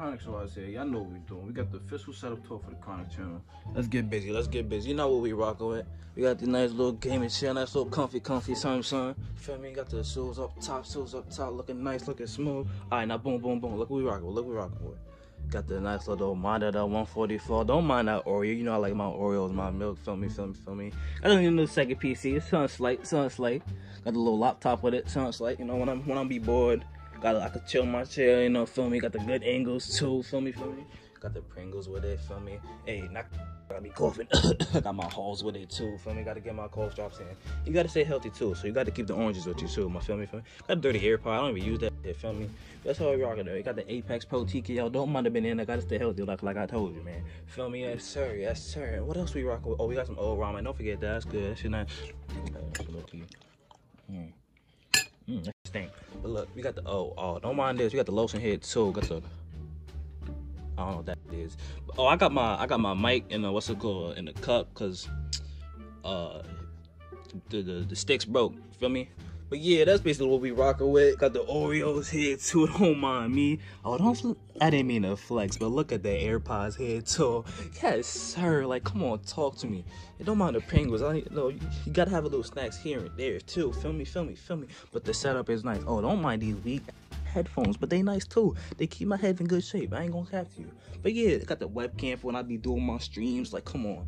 Chronic's wise here. Y'all know what we're doing. We got the official setup tour for the Chronic channel. Let's get busy. Let's get busy. You know what we rocking with. We got the nice little gaming chair. Nice little comfy Samsung. Feel me? Got the soles up top, looking nice, looking smooth. All right, now boom. Look what we rocking with. Look what we rocking with. Got the nice little monitor, 144. Don't mind that Oreo. You know I like my Oreos, my milk. Feel me. I don't even know the second PC. It sounds slight, Got the little laptop with it. Sounds slight. You know when I'm be bored. I could chill my chair, you know, feel me? Got the good angles too, feel me? Got the Pringles with it, feel me? Hey, not gotta be coughing. Got my halls with it too, feel me? Gotta get my cough drops in. You gotta stay healthy too, so you gotta keep the oranges with you too, my feel me? Got a dirty AirPod, I don't even use that shit, feel me? That's how we rockin' though. You got the Apex Pro TKL, don't mind the banana, gotta stay healthy like I told you, man. Feel me? Yes sir. What else we rockin' with? Oh, we got some old ramen, don't forget that, that's good, that shit nice. That stink. But look, we got the don't mind this. We got the lotion here too. Got the I don't know what that is. But, oh, I got my mic in the in the cup because the sticks broke. Feel me? But yeah, that's basically what we rocking with. Got the Oreos here too. Don't mind me. Oh, I didn't mean to flex, but look at the AirPods here too. Yes, sir. Like, come on, talk to me. And don't mind the Pringles. You gotta have a little snacks here and there too. Feel me. But the setup is nice. Oh, don't mind these weak headphones, but they nice too. They keep my head in good shape. I ain't gonna cap to you. But yeah, I got the webcam for when I be doing my streams. Like, come on,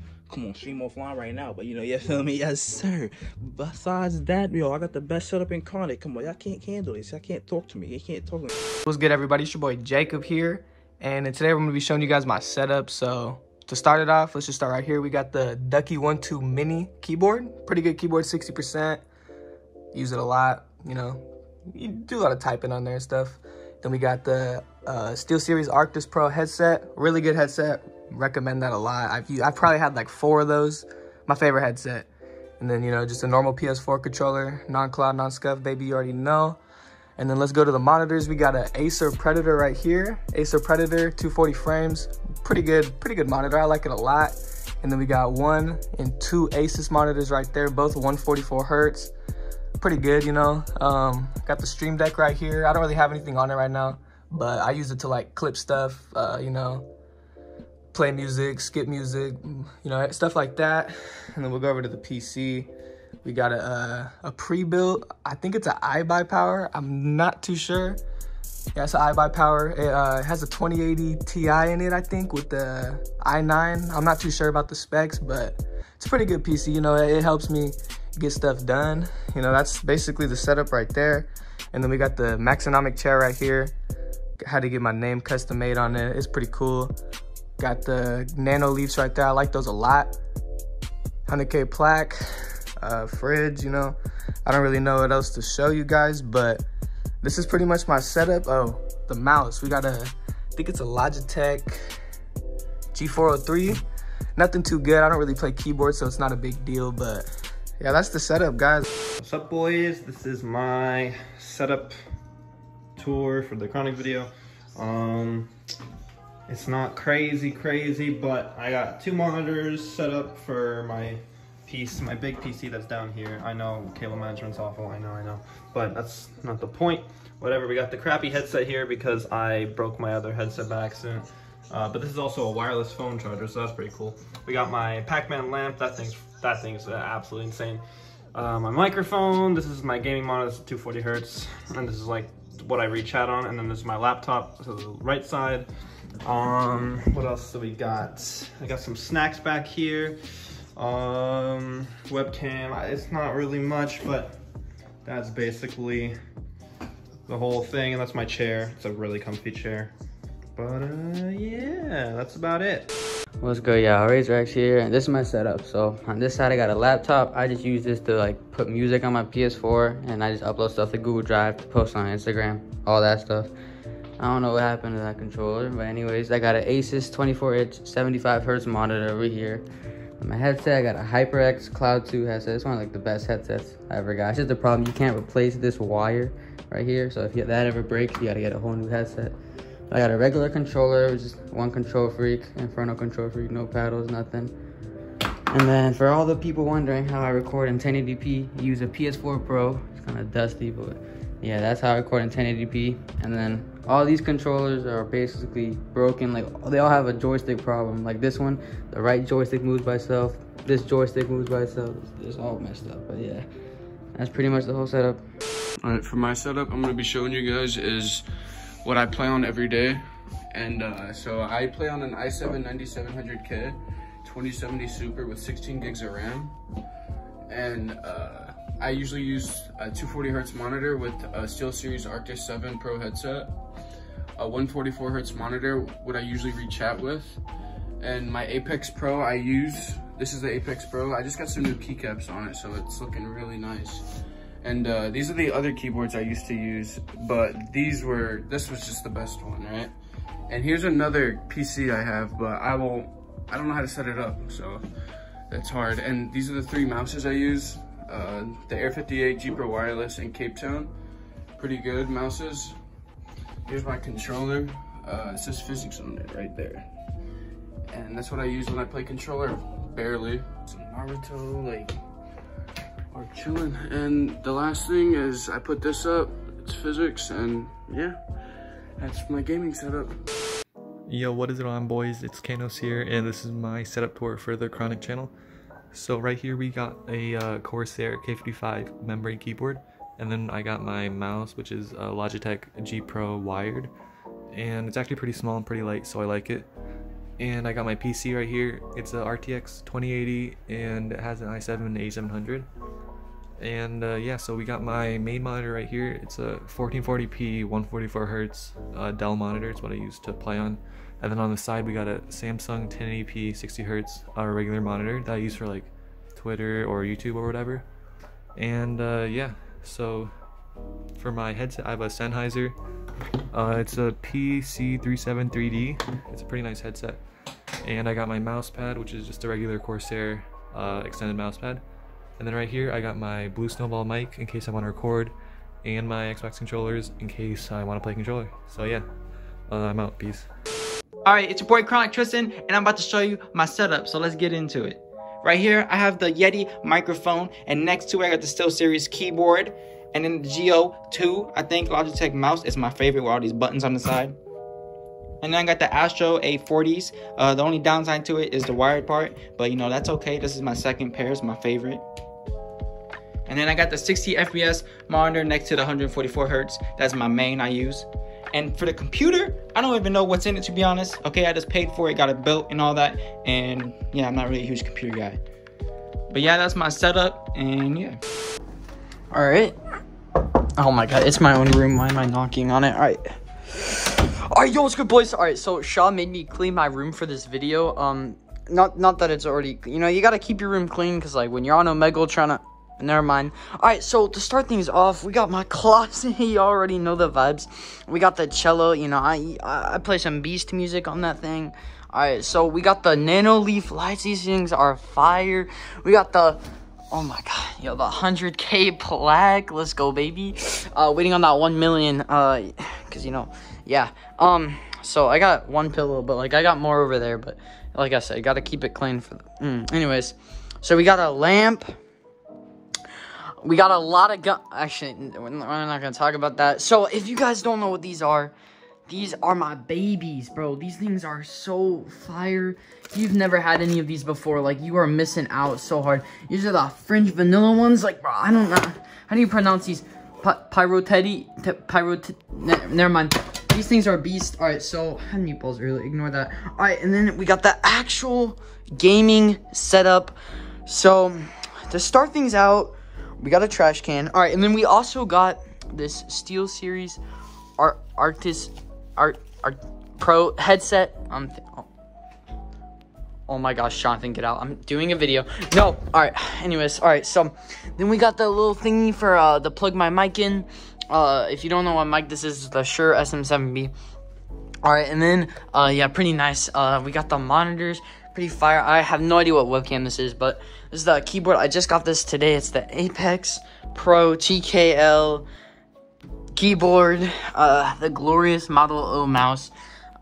stream offline right now, but you know, yeah, feel me? Yes, sir. Besides that, yo, I got the best setup in Chronic. Come on, y'all can't handle this. Y'all can't talk to me. You can't talk to me. What's good, everybody? It's your boy Jacob here, and today I'm gonna be showing you guys my setup. So to start it off, let's just start right here. We got the Ducky One 2 mini keyboard. Pretty good keyboard, 60%. Use it a lot, you know. You do a lot of typing on there and stuff. Then we got the SteelSeries Arctis Pro headset. Really good headset. Recommend that a lot. I've probably had like 4 of those. My favorite headset. And then, you know, just a normal PS4 controller, non-cloud, non-scuff, baby, you already know. And then let's go to the monitors. We got an Acer Predator right here. Acer Predator, 240 frames. Pretty good monitor. I like it a lot. And then we got 1 and 2 Asus monitors right there, both 144 hertz. Pretty good, you know. Got the Stream Deck right here. I don't really have anything on it right now, but I use it to like clip stuff, you know, play music, skip music, you know, stuff like that. And then we'll go over to the PC. We got a pre-built, I think it's an iBuyPower. I'm not too sure. Yeah, it's an iBuyPower. It has a 2080 Ti in it, I think, with the i9. I'm not too sure about the specs, but it's a pretty good PC. You know, it helps me get stuff done. You know, that's basically the setup right there. And then we got the Maxonomic chair right here. Had to get my name custom made on it. It's pretty cool. Got the nano leaves right there. I like those a lot. 100K plaque, fridge, you know. I don't really know what else to show you guys, but this is pretty much my setup. Oh, the mouse. We got I think it's a Logitech G403. Nothing too good. I don't really play keyboard, so it's not a big deal, but yeah, that's the setup, guys. What's up, boys? This is my setup tour for the Chronic video. It's not crazy, but I got 2 monitors set up for my big PC that's down here. I know cable management's awful, I know, but that's not the point. Whatever, we got the crappy headset here because I broke my other headset by accident. But this is also a wireless phone charger, so that's pretty cool. We got my Pac-Man lamp, that thing's absolutely insane. My microphone, this is my gaming monitor, this is 240 hertz, and this is like what I reach out on, and then this is my laptop, this is the right side. What else do we got? I got some snacks back here. Webcam, it's not really much, but that's basically the whole thing, and that's my chair. It's a really comfy chair, but yeah, that's about it. What's good, y'all? RazRax here, and this is my setup. So on this side I got a laptop. I just use this to like put music on my PS4, and I just upload stuff to Google Drive, to post on Instagram, all that stuff. I don't know what happened to that controller, but anyways, I got an Asus 24-inch 75 hertz monitor over here. On my headset, I got a HyperX Cloud 2 headset. It's one of like the best headsets I ever got. It's just the problem, you can't replace this wire right here, so if that ever breaks, you gotta get a whole new headset. I got a regular controller, which is one control freak, Inferno control freak, no paddles, nothing. And then for all the people wondering how I record in 1080p, use a PS4 Pro. It's kind of dusty, but yeah, that's how I record in 1080p. And then all these controllers are basically broken. Like, they all have a joystick problem. Like this one, the right joystick moves by itself, this joystick moves by itself. It's all messed up. But yeah, that's pretty much the whole setup. All right, for my setup, I'm gonna be showing you guys is what I play on every day. And so I play on an i7-9700K 2070 Super with 16 gigs of RAM. And I usually use a 240Hz monitor with a SteelSeries Arctis 7 Pro headset, a 144Hz monitor, what I usually read chat with, and my Apex Pro I use. This is the Apex Pro. I just got some new keycaps on it, so it's looking really nice. And these are the other keyboards I used to use, but this was just the best one, right? And here's another PC I have, but I don't know how to set it up, so that's hard. And these are the three mouses I use, the Air 58 G Pro Wireless in Cape Town. Pretty good mouses. Here's my controller. It says Physics on it right there. And that's what I use when I play controller, barely. Some Naruto, like, are chilling. And the last thing is I put this up, it's Physics, and yeah, that's my gaming setup. Yo, what is it on, boys? It's Kanos here, and this is my setup tour for the Chronic channel. So right here we got a Corsair K55 membrane keyboard, and then I got my mouse, which is a Logitech G Pro wired, and it's actually pretty small and pretty light, so I like it. And I got my PC right here. It's a RTX 2080, and it has an i7-8700. And yeah, so we got my main monitor right here. It's a 1440p 144Hz Dell monitor. It's what I used to play on. And then on the side we got a Samsung 1080p 60Hz regular monitor that I use for like Twitter or YouTube or whatever. And yeah, so for my headset I have a Sennheiser. It's a PC373D. It's a pretty nice headset. And I got my mouse pad, which is just a regular Corsair extended mouse pad. And then right here I got my Blue Snowball mic in case I want to record, and my Xbox controllers in case I want to play controller. So yeah, I'm out, peace. Alright, it's your boy Chronic Tristan, and I'm about to show you my setup, so let's get into it. Right here I have the Yeti microphone, and next to it I got the SteelSeries keyboard, and then the G02, I think, Logitech mouse is my favorite with all these buttons on the side. And then I got the Astro A40s. The only downside to it is the wired part, but you know, that's okay. This is my second pair, it's my favorite. And then I got the 60 FPS monitor next to the 144Hz. That's my main I use. And for the computer, I don't even know what's in it, to be honest. Okay, I just paid for it, got it built and all that. And yeah, I'm not really a huge computer guy. But yeah, that's my setup, and yeah. All right. Oh my God, it's my own room. Why am I knocking on it? All right. All right, yo, what's good, boys? All right, so Shaw made me clean my room for this video. Not that it's already, you know, you gotta keep your room clean, because like when you're on Omegle trying to, never mind. Alright, so to start things off, we got my closet. You already know the vibes. We got the cello. You know, I play some beast music on that thing. Alright, so we got the nano leaf lights. These things are fire. We got the, oh my God, yo, the 100K plaque. Let's go, baby. Waiting on that 1 million. Because, you know, yeah. So I got one pillow, but like I got more over there. But like I said, you got to keep it clean for the, anyways, so we got a lamp. We got a lot of actually, we're not going to talk about that. So, if you guys don't know what these are my babies, bro. These things are so fire. If you've never had any of these before, like, you are missing out so hard. These are the French vanilla ones. Like, bro, I don't know. How do you pronounce these? Never mind. These things are beast. All right, so, I had meatballs earlier. Ignore that. All right, and then we got the actual gaming setup. So, to start things out, we got a trash can. All right, and then we also got this SteelSeries Arctis Pro headset. Oh my gosh, Jonathan, get out. I'm doing a video. No. All right. Anyways, all right. So then we got the little thingy for the plug my mic in. If you don't know what mic this is, the Shure sm7b. All right, and then yeah, pretty nice. We got the monitors. Pretty fire. I have no idea what webcam this is, but this is the keyboard. I just got this today. It's the Apex Pro TKL keyboard, the Glorious model o mouse,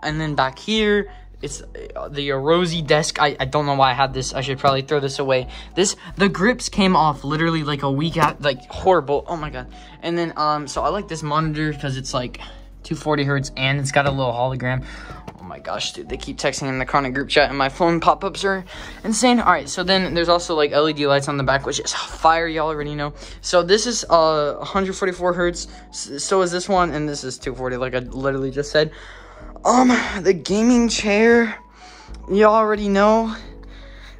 and then back here It's the Yorosi desk. I don't know why I had this. I should probably throw this away. The grips came off literally like a week out, like horrible. Oh my God. And then, so I like this monitor because it's like 240 hertz and it's got a little hologram. Oh my gosh, dude, they keep texting in the Chronic group chat and my phone pop-ups are insane. All right, so then there's also like LED lights on the back, which is fire, y'all already know. So this is 144 hertz, so is this one, and this is 240, like I literally just said. The gaming chair, y'all already know.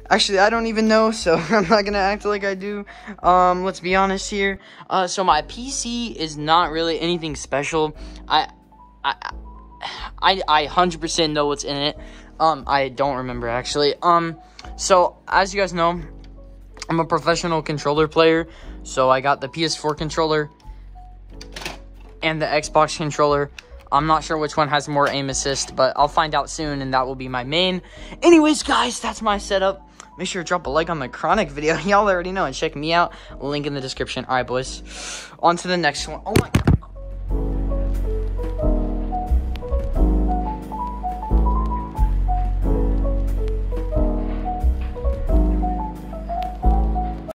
Actually, I don't even know, so I'm not gonna act like I do. Let's be honest here. So my PC is not really anything special. I 100% know what's in it. I don't remember actually. So as you guys know, I'm a professional controller player. So I got the PS4 controller and the Xbox controller. I'm not sure which one has more aim assist, but I'll find out soon, and that will be my main. Anyways, guys, that's my setup. Make sure to drop a like on the Chronic video. Y'all already know, and check me out. Link in the description. All right, boys. On to the next one. Oh my God.